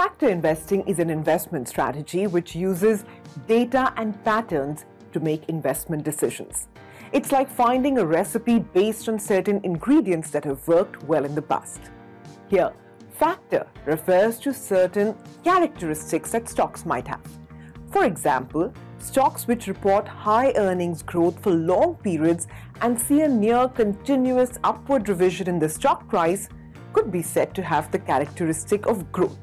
Factor investing is an investment strategy which uses data and patterns to make investment decisions. It's like finding a recipe based on certain ingredients that have worked well in the past. Here, factor refers to certain characteristics that stocks might have. For example, stocks which report high earnings growth for long periods and see a near continuous upward revision in the stock price could be said to have the characteristic of growth.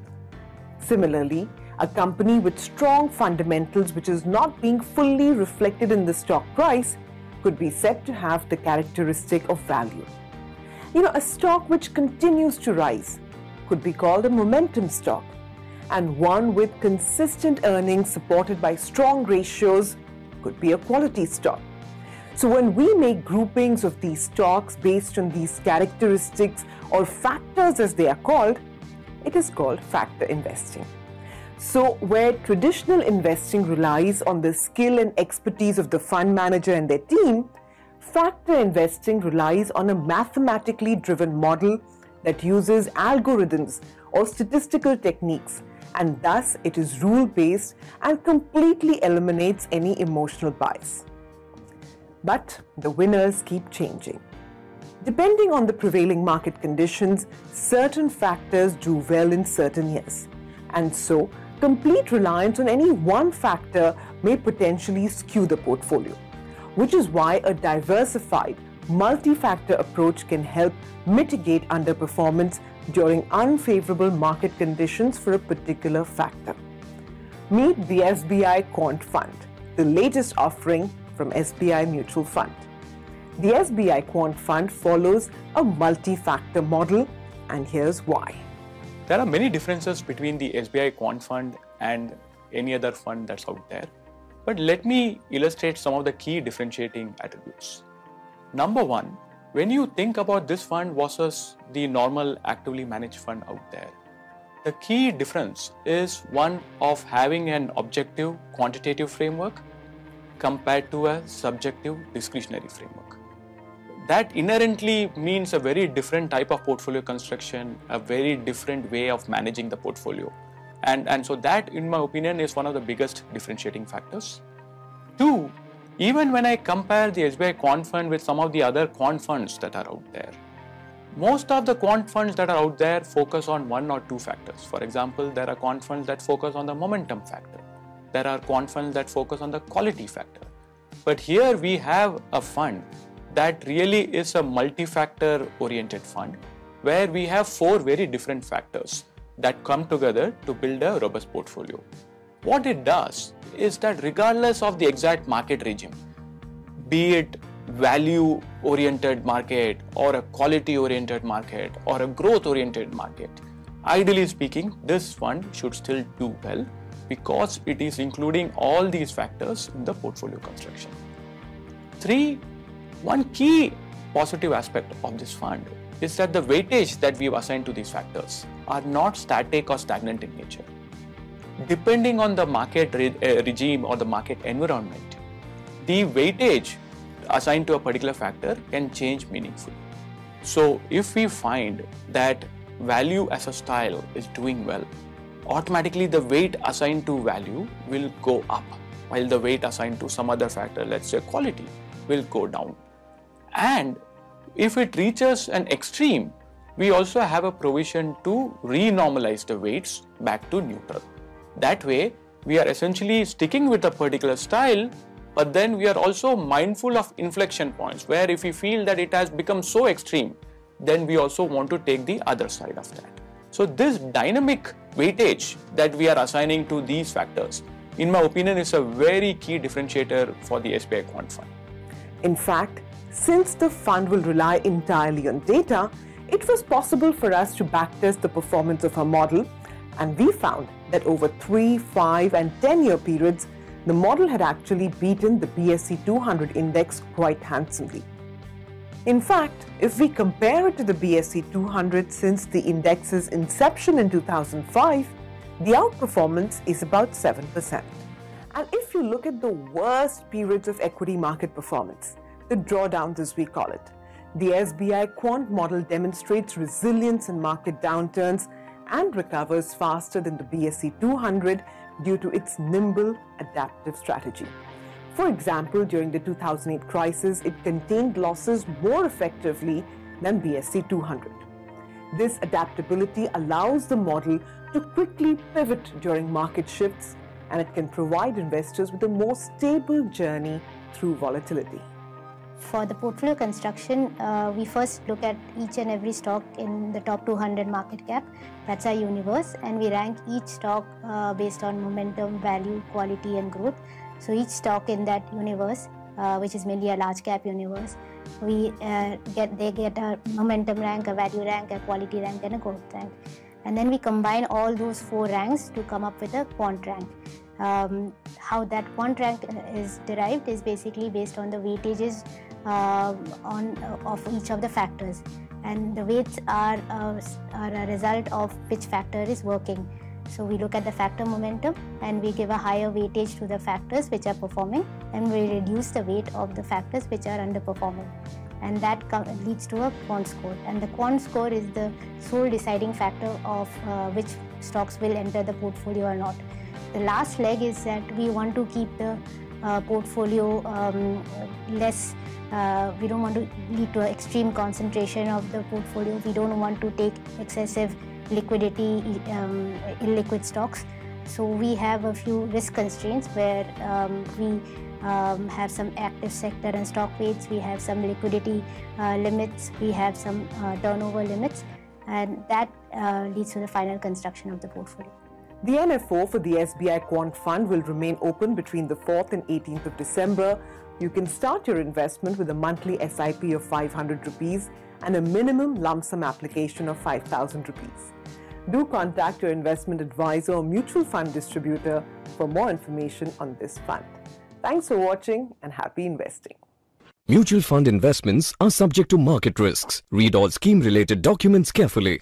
Similarly, a company with strong fundamentals which is not being fully reflected in the stock price could be said to have the characteristic of value. A stock which continues to rise could be called a momentum stock, and one with consistent earnings supported by strong ratios could be a quality stock. So when we make groupings of these stocks based on these characteristics or factors as they are called, it is called factor investing. So where traditional investing relies on the skill and expertise of the fund manager and their team, factor investing relies on a mathematically driven model that uses algorithms or statistical techniques, and thus it is rule-based and completely eliminates any emotional bias. But the winners keep changing. Depending on the prevailing market conditions, certain factors do well in certain years. And so, complete reliance on any one factor may potentially skew the portfolio, which is why a diversified, multi-factor approach can help mitigate underperformance during unfavorable market conditions for a particular factor. Meet the SBI Quant Fund, the latest offering from SBI Mutual Fund. The SBI Quant Fund follows a multi-factor model, and here's why. There are many differences between the SBI Quant Fund and any other fund that's out there, but let me illustrate some of the key differentiating attributes. Number one, when you think about this fund versus the normal actively managed fund out there, the key difference is one of having an objective quantitative framework compared to a subjective discretionary framework. That inherently means a very different type of portfolio construction, a very different way of managing the portfolio. And so that, in my opinion, is one of the biggest differentiating factors. Two, even when I compare the SBI Quant Fund with some of the other quant funds that are out there, most of the quant funds that are out there focus on one or two factors. For example, there are quant funds that focus on the momentum factor. There are quant funds that focus on the quality factor. But here we have a fund that really is a multi-factor oriented fund where we have four very different factors that come together to build a robust portfolio. What it does is that regardless of the exact market regime, be it value oriented market or a quality oriented market or a growth oriented market, ideally speaking, this fund should still do well, because it is including all these factors in the portfolio construction. Three, one key positive aspect of this fund is that the weightage that we've assigned to these factors are not static or stagnant in nature. Depending on the market regime or the market environment, the weightage assigned to a particular factor can change meaningfully. So if we find that value as a style is doing well, automatically the weight assigned to value will go up, while the weight assigned to some other factor, let's say quality, will go down. And if it reaches an extreme, we also have a provision to renormalize the weights back to neutral. That way, we are essentially sticking with a particular style, but then we are also mindful of inflection points, where if we feel that it has become so extreme, then we also want to take the other side of that. So this dynamic weightage that we are assigning to these factors, in my opinion, is a very key differentiator for the SBI Quant Fund. In fact, since the fund will rely entirely on data, it was possible for us to backtest the performance of our model, and we found that over 3, 5 and 10-year periods, the model had actually beaten the BSE 200 index quite handsomely. In fact, if we compare it to the BSE 200 since the index's inception in 2005, the outperformance is about 7%. And if you look at the worst periods of equity market performance, the drawdowns as we call it, the SBI Quant model demonstrates resilience in market downturns and recovers faster than the BSE 200 due to its nimble, adaptive strategy. For example, during the 2008 crisis, it contained losses more effectively than BSE 200. This adaptability allows the model to quickly pivot during market shifts, and it can provide investors with a more stable journey through volatility. For the portfolio construction, we first look at each and every stock in the top 200 market cap. That's our universe, and we rank each stock based on momentum, value, quality and growth. So each stock in that universe, which is mainly a large cap universe, they get a momentum rank, a value rank, a quality rank and a growth rank. And then we combine all those four ranks to come up with a quant rank. How that quant rank is derived is basically based on the weightages of each of the factors, and the weights are a result of which factor is working. So we look at the factor momentum and we give a higher weightage to the factors which are performing, and we reduce the weight of the factors which are underperforming, and that leads to a quant score, and the quant score is the sole deciding factor of which stocks will enter the portfolio or not. The last leg is that we want to keep the portfolio we don't want to lead to extreme concentration of the portfolio. We don't want to take excessive liquidity, illiquid stocks. So we have a few risk constraints where we have some active sector and stock weights, we have some liquidity limits, we have some turnover limits, and that leads to the final construction of the portfolio. The NFO for the SBI Quant Fund will remain open between the 4th and 18th of December. You can start your investment with a monthly SIP of 500 rupees and a minimum lump sum application of 5,000 rupees. Do contact your investment advisor or mutual fund distributor for more information on this fund. Thanks for watching and happy investing. Mutual fund investments are subject to market risks. Read all scheme-related documents carefully.